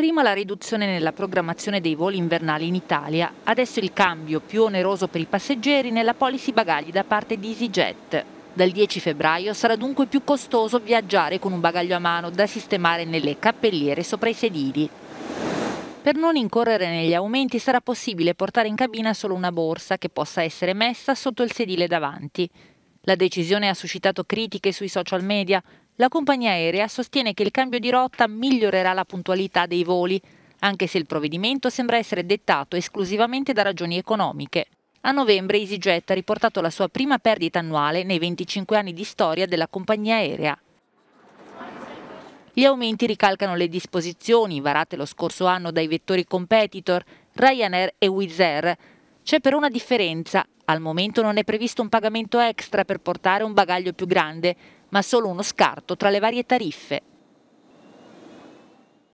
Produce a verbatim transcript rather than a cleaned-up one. Prima la riduzione nella programmazione dei voli invernali in Italia, adesso il cambio più oneroso per i passeggeri nella policy bagagli da parte di EasyJet. Dal dieci febbraio sarà dunque più costoso viaggiare con un bagaglio a mano da sistemare nelle cappelliere sopra i sedili. Per non incorrere negli aumenti sarà possibile portare in cabina solo una borsa che possa essere messa sotto il sedile davanti. La decisione ha suscitato critiche sui social media. La compagnia aerea sostiene che il cambio di rotta migliorerà la puntualità dei voli, anche se il provvedimento sembra essere dettato esclusivamente da ragioni economiche. A novembre EasyJet ha riportato la sua prima perdita annuale nei venticinque anni di storia della compagnia aerea. Gli aumenti ricalcano le disposizioni varate lo scorso anno dai vettori competitor Ryanair e Wizz Air. C'è però una differenza: al momento non è previsto un pagamento extra per portare un bagaglio più grande, ma solo uno scarto tra le varie tariffe.